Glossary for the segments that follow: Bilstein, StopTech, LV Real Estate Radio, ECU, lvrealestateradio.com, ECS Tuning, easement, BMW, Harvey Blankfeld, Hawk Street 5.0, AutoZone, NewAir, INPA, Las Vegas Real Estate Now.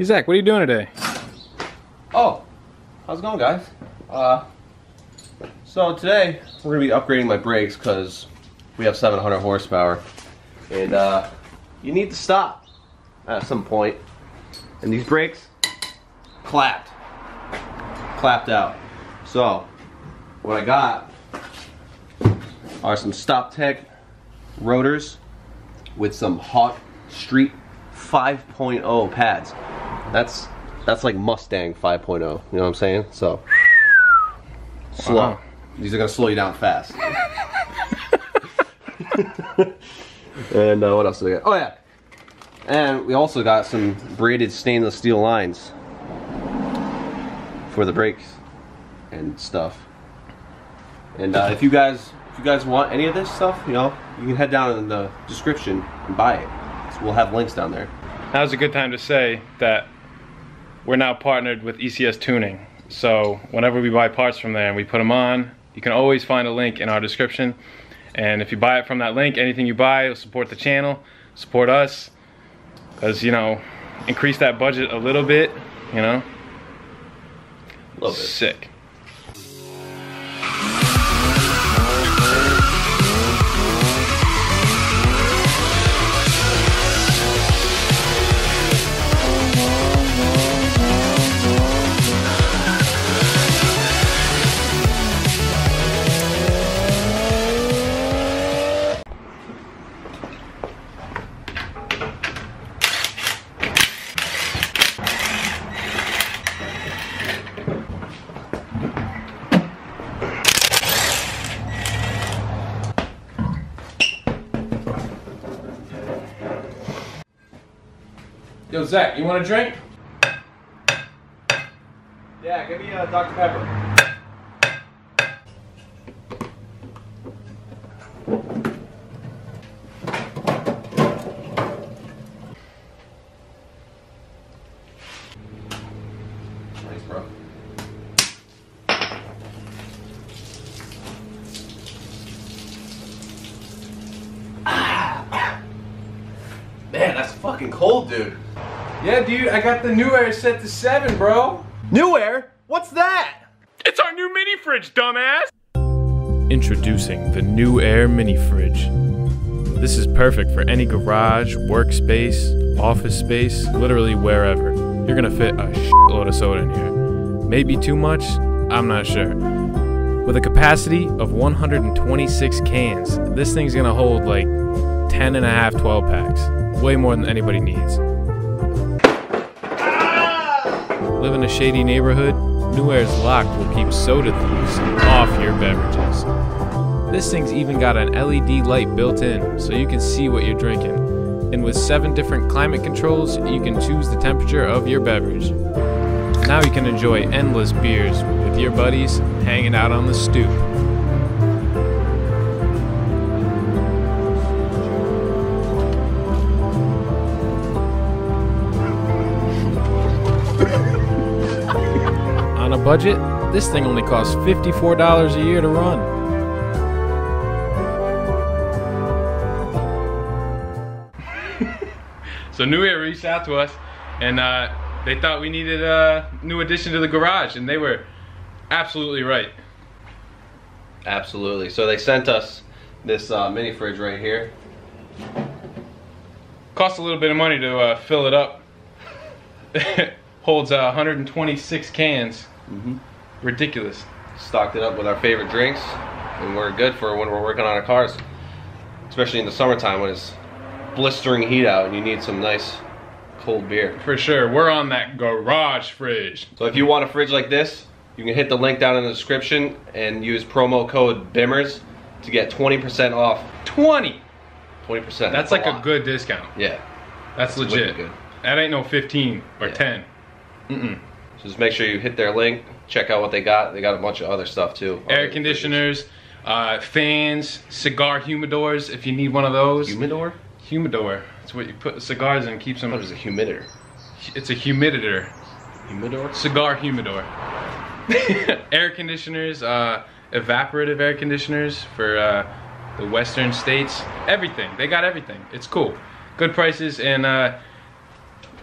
Hey Zach, what are you doing today? Oh, how's it going, guys? So today we're gonna be upgrading my brakes because we have 700 horsepower, and you need to stop at some point. And these brakes clapped out. So what I got are some StopTech rotors with some Hawk Street 5.0 pads. That's like Mustang 5.0, you know what I'm saying? So slow. Wow. These are gonna slow you down fast. And what else do we got? Oh yeah, and we also got some braided stainless steel lines for the brakes and stuff. And if you guys want any of this stuff, you know, you can head down in the description and buy it. So we'll have links down there. Now's a good time to say that we're now partnered with ECS Tuning. So whenever we buy parts from there and we put them on, you can always find a link in our description. And if you buy it from that link, anything you buy will support the channel, support us, because, you know, increase that budget a little bit, you know. A little bit. Sick. Yo, Zach, you want a drink? Yeah, give me a Dr. Pepper. Nice, bro. Man, that's fucking cold, dude. Yeah, dude, I got the NewAir set to 7, bro. NewAir? What's that? It's our new mini fridge, dumbass! Introducing the NewAir mini fridge. This is perfect for any garage, workspace, office space, literally wherever. You're gonna fit a shitload of soda in here. Maybe too much? I'm not sure. With a capacity of 126 cans, this thing's gonna hold like 10 and a half, 12 packs. Way more than anybody needs. Live in a shady neighborhood? NewAir's lock will keep soda thieves off your beverages. This thing's even got an LED light built in, so you can see what you're drinking. And with 7 different climate controls, you can choose the temperature of your beverage. Now you can enjoy endless beers with your buddies hanging out on the stoop. Budget, this thing only costs $54 a year to run. So NewAir reached out to us, and they thought we needed a new addition to the garage, and they were absolutely right. Absolutely. So they sent us this mini fridge right here. Costs a little bit of money to fill it up. Holds 126 cans. Mm-hmm. Ridiculous. Stocked it up with our favorite drinks, and we're good for when we're working on our cars, especially in the summertime when it's blistering heat out and you need some nice cold beer. For sure, we're on that garage fridge. So if you want a fridge like this, you can hit the link down in the description and use promo code BIMMERS to get 20% off. 20%. That's like a good discount. Yeah. That's legit. Good. That ain't no 15 or 10. Mm-mm. So just make sure you hit their link, check out what they got. They got a bunch of other stuff too. Air conditioners, fans, cigar humidors if you need one of those. Humidor? Humidor. It's what you put cigars in and keeps them... What is a humiditor? It's a humiditor. Humidor? Cigar humidor. Air conditioners, evaporative air conditioners for the western states. Everything. They got everything. It's cool. Good prices, and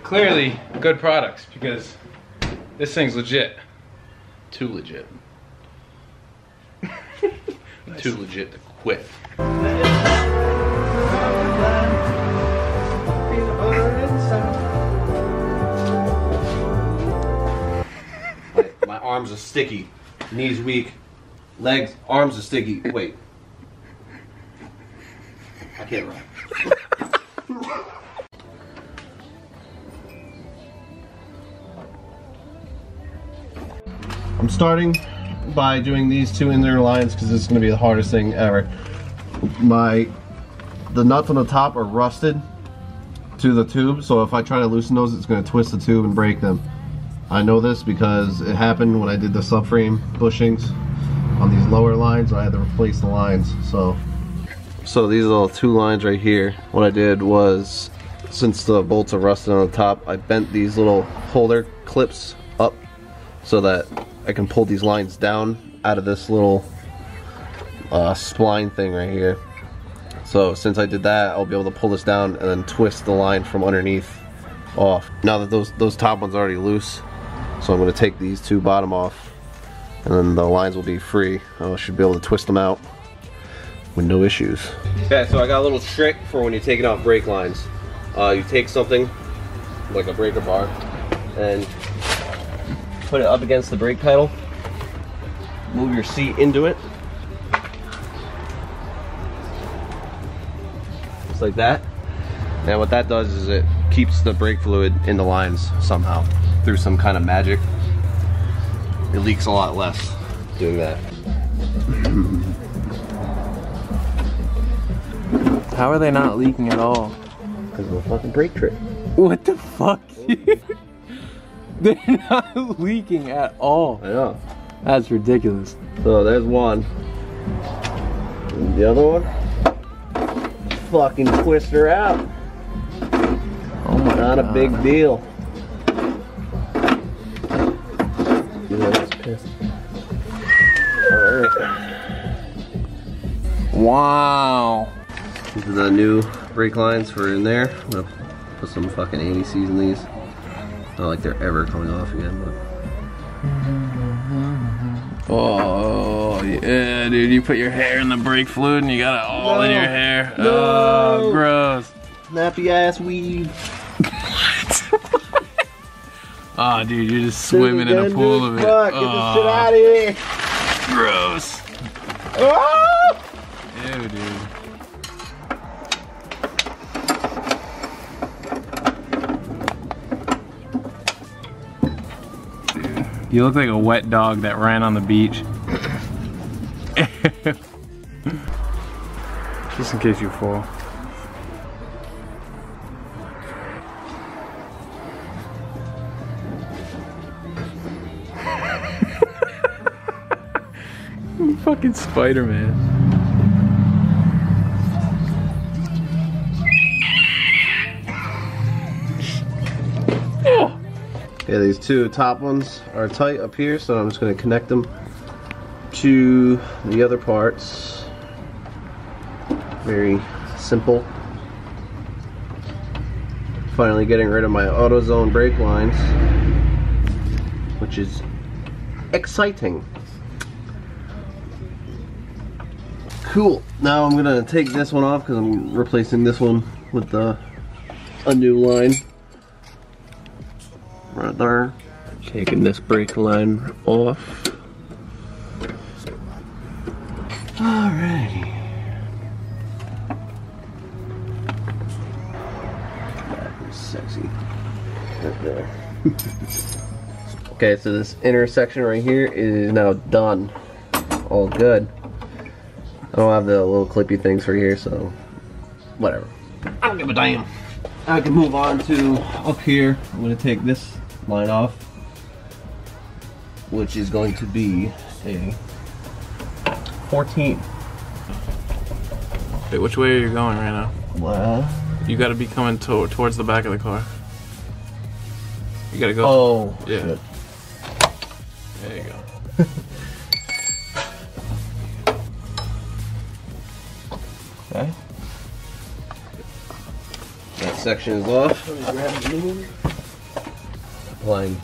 clearly good products, because this thing's legit. Too legit. Nice. Too legit to quit. My arms are sticky, knees weak, legs, arms are sticky. Wait. I can't run. I'm starting by doing these two inner lines because this is going to be the hardest thing ever. The nuts on the top are rusted to the tube, so if I try to loosen those, it's going to twist the tube and break them. I know this because it happened when I did the subframe bushings on these lower lines. I had to replace the lines. So these little two lines right here, what I did was, since the bolts are rusted on the top, I bent these little holder clips up so that I can pull these lines down out of this little spline thing right here. So since I did that, I'll be able to pull this down and then twist the line from underneath off. Now that those top ones are already loose, so I'm going to take these two bottom off, and then the lines will be free. I should be able to twist them out with no issues. Yeah, so I got a little trick for when you're taking off brake lines. You take something like a breaker bar and put it up against the brake pedal, move your seat into it, just like that. And what that does is it keeps the brake fluid in the lines somehow, through some kind of magic. It leaks a lot less doing that. How are they not leaking at all? Because of a fucking brake trick. What the fuck? They're not leaking at all. I know. That's ridiculous. So there's one. And the other one. Fucking twist her out. Oh my God. Not a big deal. Alright. Wow. These are the new brake lines for in there. I'm gonna put some fucking anti-seize in these. Not like they're ever coming off again, but... Oh, yeah, dude, you put your hair in the brake fluid and you got it all in your hair. No. Oh, gross. Nappy ass weave. What? Oh, dude, you're just swimming in a pool of it. Fuck, get this shit out of here. Gross. Oh! Ew, dude. You look like a wet dog that ran on the beach. Just in case you fall. I'm fucking Spider-Man. Yeah, these two top ones are tight up here, so I'm just going to connect them to the other parts. Very simple. Finally getting rid of my AutoZone brake lines, which is exciting. Cool. Now I'm going to take this one off because I'm replacing this one with a new line. Right there. Taking this brake line off. Alrighty. That is sexy. Right there. Okay, so this inner section right here is now done. All good. I don't have the little clippy things for here, so whatever. I don't give a damn. I can move on to up here. I'm gonna take this line off, which is going to be a 14. Wait, which way are you going right now? Well, you gotta be coming towards the back of the car. You gotta go. Oh, yeah. Shit. There you go. Okay. That section is off. Let me grab the new one. line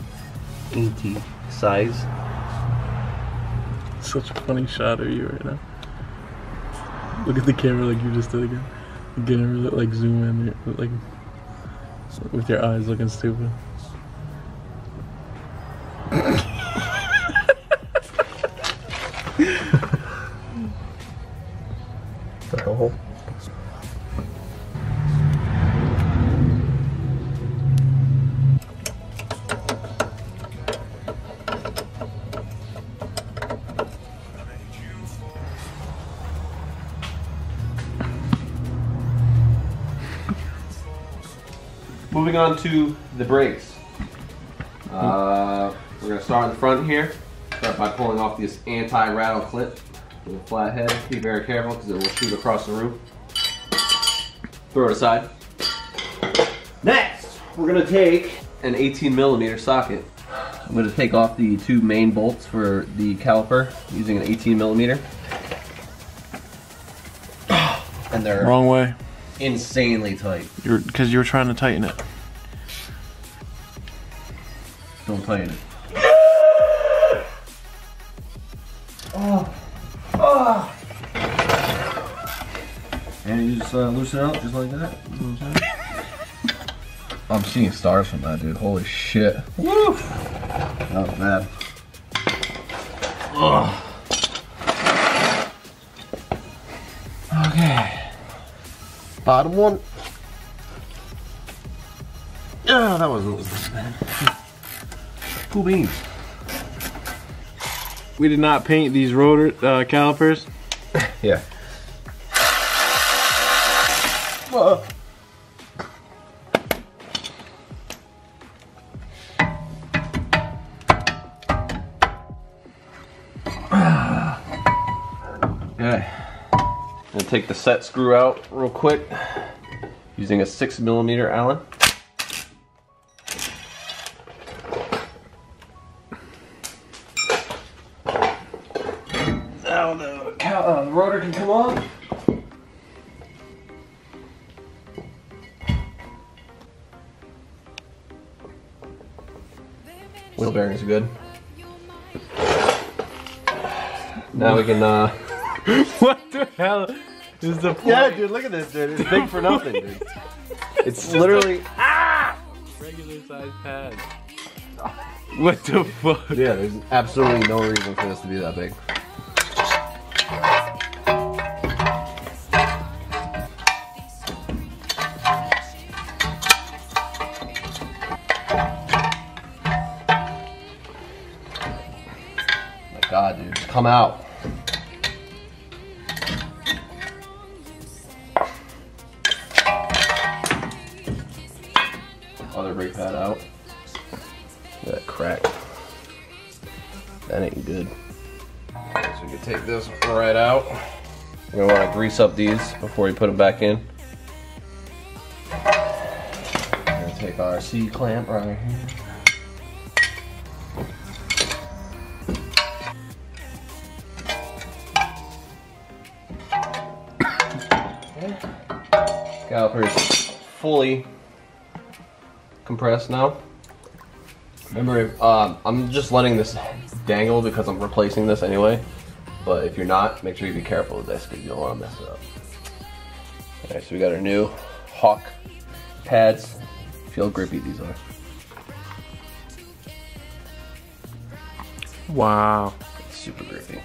80 size. Such a funny shot of you right now. Look at the camera like you just did again. You're gonna really like zoom in like with your eyes looking stupid. Oh. Moving on to the brakes. We're going to start in the front here. Start by pulling off this anti-rattle clip. With a flat head, be very careful because it will shoot across the roof. Throw it aside. Next, we're going to take an 18mm socket. I'm going to take off the two main bolts for the caliper using an 18mm. And they're wrong way. Insanely tight. Because you were trying to tighten it. Don't tighten it. Oh. Oh. And you just loosen it up just like that. You know what I'm saying? I'm seeing stars from that, dude. Holy shit. Woo! Not bad. Ugh. Okay. Bottom one. Yeah, that wasn't bad. Cool beans. We did not paint these rotor calipers. Yeah. Whoa. Okay. I'm gonna take the set screw out real quick using a 6mm Allen. Rotor can come off. Wheel bearings are good. Now we can. What the hell is the point? Yeah, dude, look at this, dude. It's big for nothing, dude. It's literally regular size pad. What the fuck? Yeah, there's absolutely no reason for this to be that big. God, dude, come out. Other brake pad out. Look at that crack. That ain't good. So we can take this right out. We're gonna want to grease up these before we put them back in. We're gonna take our C clamp right here. Caliper is fully compressed now. Remember, I'm just letting this dangle because I'm replacing this anyway. But if you're not, make sure you be careful with this because you don't want to mess it up. Alright, so we got our new Hawk pads. Feel grippy these are. Wow. It's super grippy.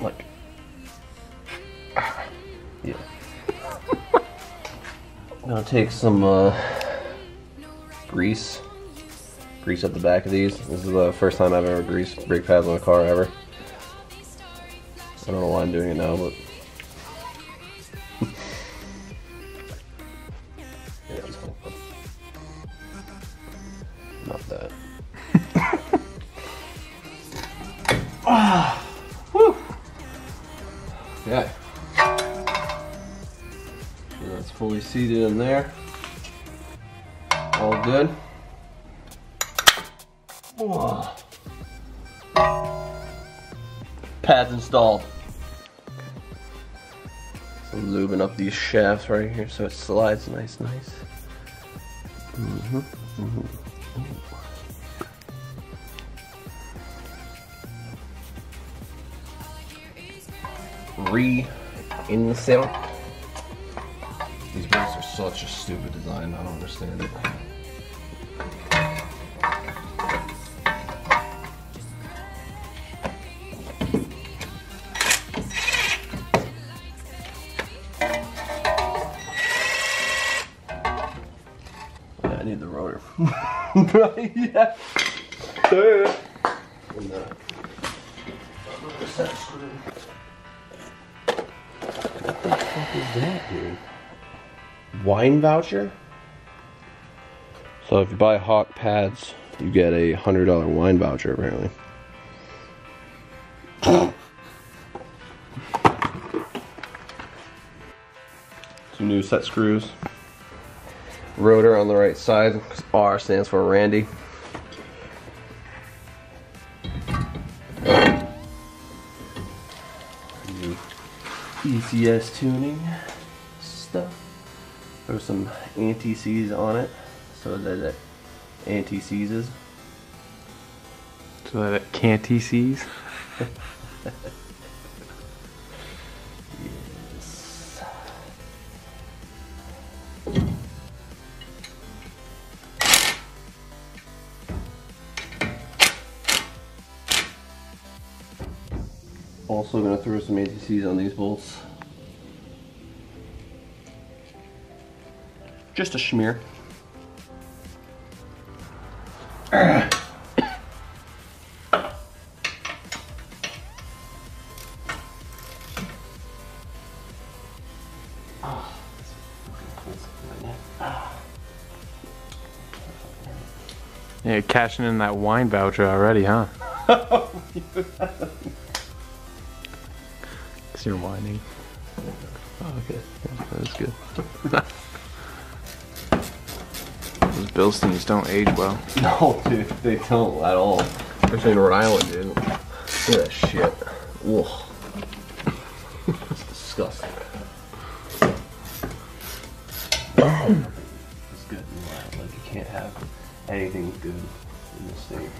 Like, yeah. I'm gonna take some grease. Grease up the back of these. This is the first time I've ever greased brake pads on a car ever. I don't know why I'm doing it now, but yeah, it's cool. Not that. Ah, woo. Yeah. That's fully seated in there. All good. Whoa. Pads installed. So I'm lubing up these shafts right here so it slides nice. Mm-hmm. re in the center. These brakes are such a stupid design, I don't understand it. Yeah, I need the rotor. Yeah. And the rubber set screw. What the fuck is that, dude? Wine voucher? So if you buy Hawk pads, you get a $100 wine voucher apparently. Some new set screws. Rotor on the right side, because R stands for Randy. New ECS tuning stuff. There's some anti-seize on it, so that it anti-seizes. So that it can't seize. Yes. Also gonna throw some anti-seize on these bolts. Just a schmear. Yeah, you're cashing in that wine voucher already, huh? Because you're whining. Oh, okay. That's good. Those Bilsteins don't age well. No, dude, they don't at all. Especially in Rhode Island, dude. Look at that shit. Whoa. It's disgusting. Oh. It's good in Rhode Island. Like, you can't have anything good in this state.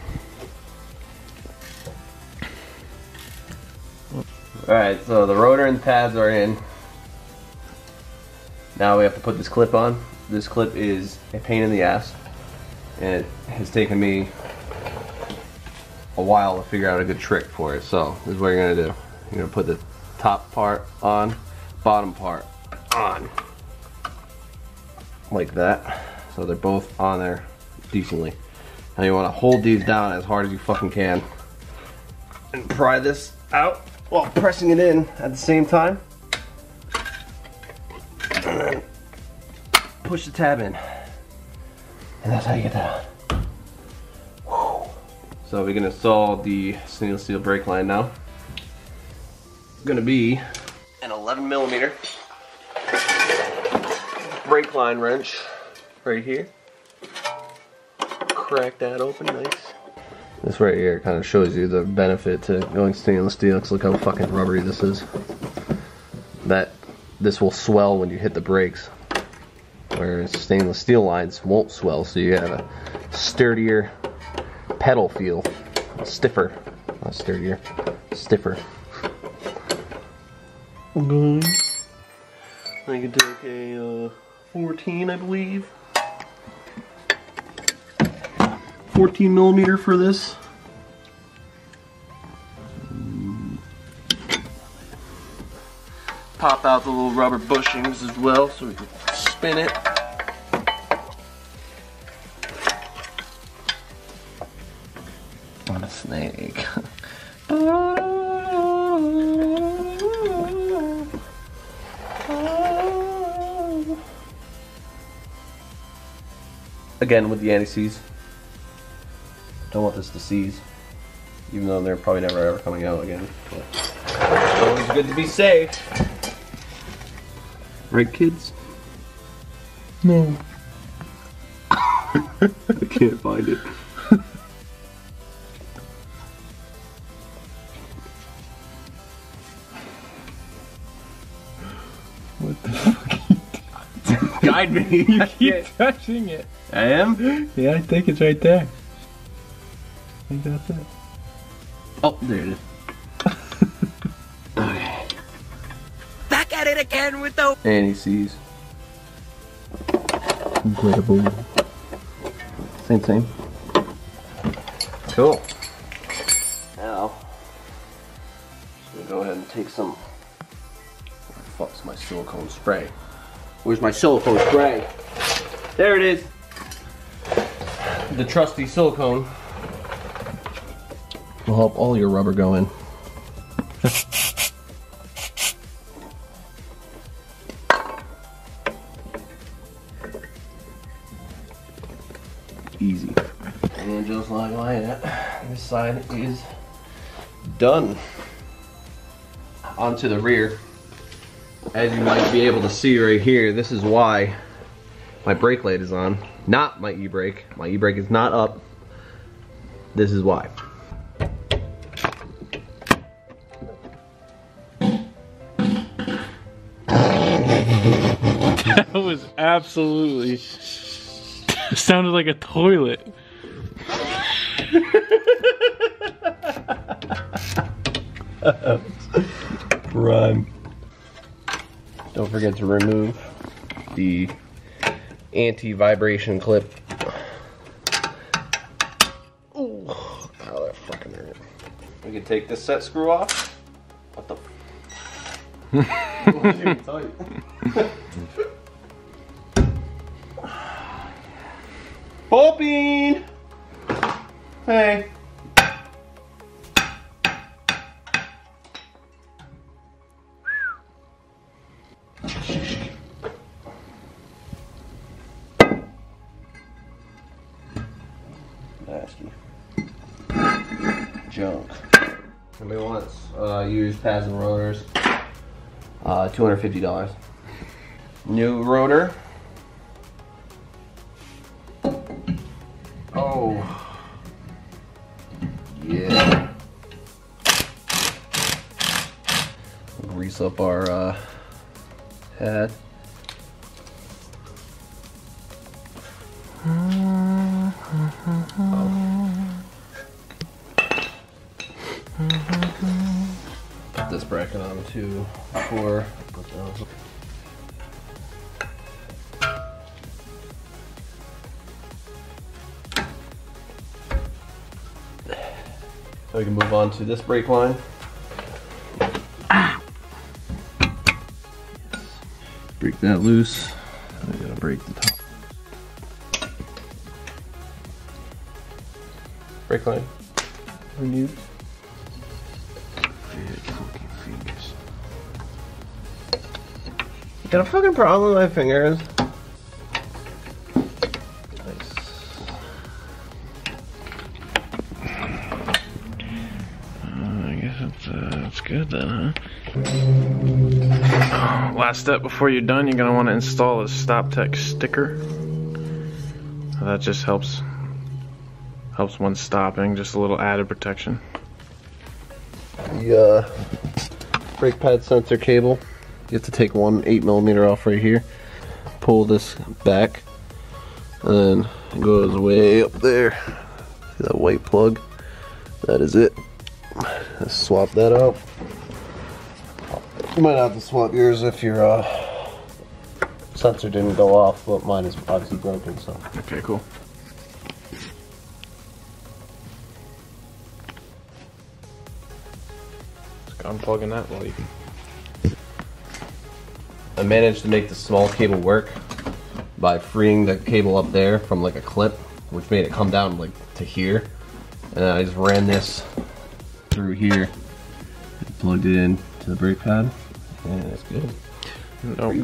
Alright, so the rotor and the pads are in. Now we have to put this clip on. This clip is a pain in the ass, and it has taken me a while to figure out a good trick for it. So this is what you're gonna do. You're gonna put the top part on, bottom part on, like that. So they're both on there decently. Now you wanna hold these down as hard as you fucking can and pry this out while pressing it in at the same time. And then push the tab in, and that's how you get that on. So we're gonna install the stainless steel brake line now. It's gonna be an 11mm brake line wrench right here. Crack that open, nice. This right here kind of shows you the benefit to going stainless steel, because look how fucking rubbery this is. That this will swell when you hit the brakes, whereas stainless steel lines won't swell, so you have a sturdier pedal feel. Stiffer. Not sturdier. Stiffer. Okay. I can take a 14, I believe. 14mm for this. Pop out the little rubber bushings as well, so we can spin it. I'm a snake. Again with the anti-seize. Don't want this to seize, even though they're probably never ever coming out again. But it's always good to be safe. Right, kids? No. I can't find it. What the fuck? Guide me. You keep touching it. I am? Yeah, I think it's right there. I think that's it. Oh, there it is. Okay. And with the and he sees. Incredible. Same thing. Cool. Now, I'm gonna go ahead and take some. Where the fuck's my silicone spray? Where's my silicone spray? There it is. The trusty silicone will help all your rubber go in. Easy. And just like that, this side is done. Onto the rear. As you might be able to see right here, this is why my brake light is on, not my e-brake. My e-brake is not up. This is why. That was absolutely, sounded like a toilet. Run. Don't forget to remove the anti-vibration clip. Ooh, ow, that fucking hurt. We can take this set screw off. What the? What did you tell you? Hoping. Hey. Nasty. Junk. Somebody wants used pads and rotors. $250. New rotor. Oh. Yeah. Grease up our head. Put this bracket on too before. Put those. So we can move on to this brake line. Break that loose. I'm gonna break the top. Brake line. Renewed. Got a fucking problem with my fingers. Nice. I guess it's good then, huh? Last step before you're done, you're gonna want to install a StopTech sticker. That just helps when stopping, just a little added protection. The brake pad sensor cable. You have to take one 8mm off right here, pull this back, and then it goes way up there. See that white plug? That is it. Let's swap that out. You might have to swap yours if your sensor didn't go off, but mine is obviously broken, so. Okay, cool. Just unplugging that while you can. I managed to make the small cable work by freeing the cable up there from like a clip, which made it come down like to here. And then I just ran this through here and plugged it in to the brake pad. And it's good. Nope.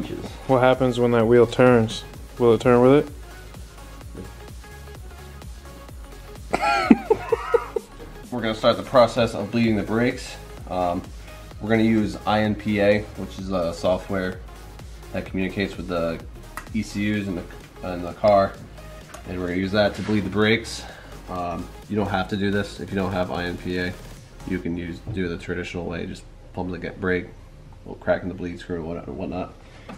What happens when that wheel turns? Will it turn with it? We're gonna start the process of bleeding the brakes. We're gonna use INPA, which is a software that communicates with the ECUs in the car, and we're gonna use that to bleed the brakes. You don't have to do this if you don't have INPA. You can do the traditional way, just pump the brake, crack in the bleed screw and whatnot.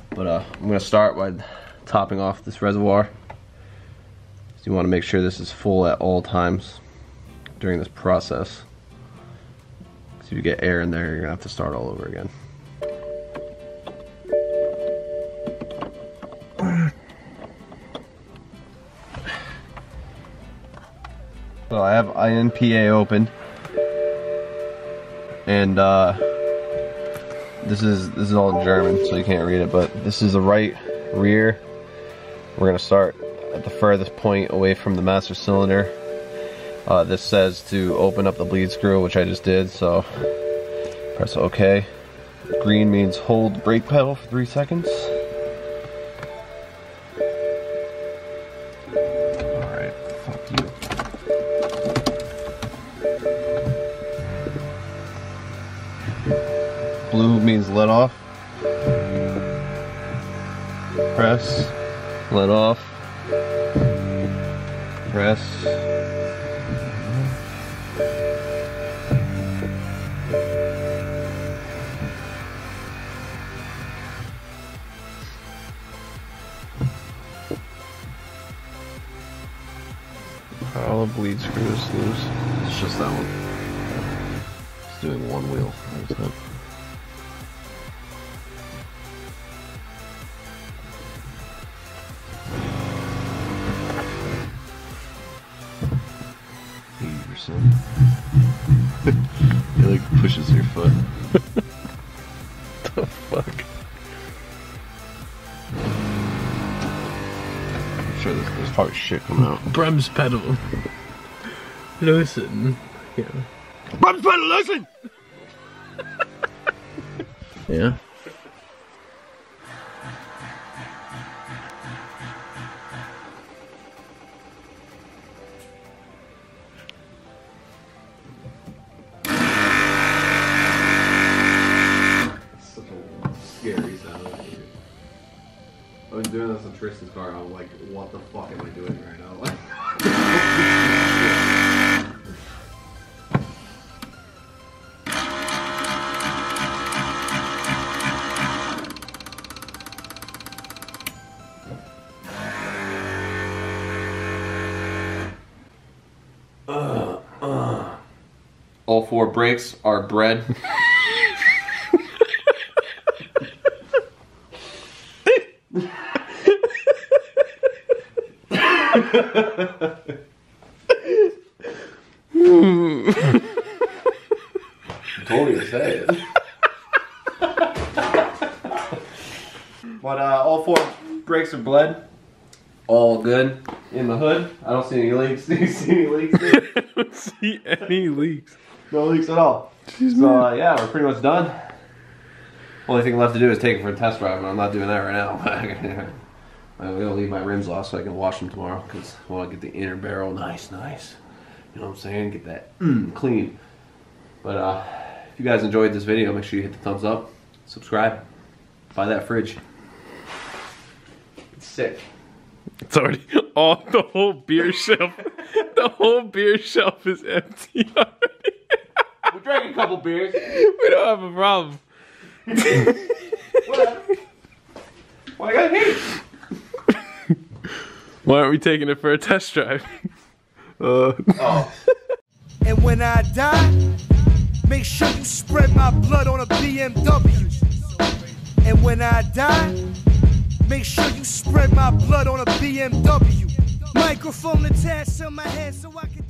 But I'm gonna start by topping off this reservoir. So you wanna make sure this is full at all times during this process. So if you get air in there, you're gonna have to start all over again. So I have INPA open, and this is all in German, so you can't read it. But this is the right rear. We're gonna start at the furthest point away from the master cylinder. This says to open up the bleed screw, which I just did. So press OK. Green means hold the brake pedal for 3 seconds. Alright, fuck you. Blue means let off. Press, let off, press. All the bleed screws loose. It's just that one. It's doing one wheel. That's it. He like pushes your foot. The fuck? I'm sure there's probably shit coming out. Brems pedal. Loosen. Yeah. Brems pedal loosen! Yeah. I've been doing this in Tristan's car, I'm like, what the fuck am I doing right now? Like, all four brakes are bread. I told you to say it. But all four brakes are bled. All good. In the hood. I don't see any leaks. Do you see any leaks? I don't see any leaks. No leaks at all. Jeez, so yeah, we're pretty much done. Only thing left to do is take it for a test drive, and I'm not doing that right now. I'm gonna leave my rims off so I can wash them tomorrow, because I want to get the inner barrel nice. You know what I'm saying? Get that clean. But if you guys enjoyed this video, make sure you hit the thumbs up, subscribe, buy that fridge. It's sick. It's already off the whole beer shelf. The whole beer shelf is empty already. We drank a couple beers. We don't have a problem. What? Why I got hate? Why aren't we taking it for a test drive? Oh. And when I die, make sure you spread my blood on a BMW. And when I die, make sure you spread my blood on a BMW. Microphone attached to my head so I can...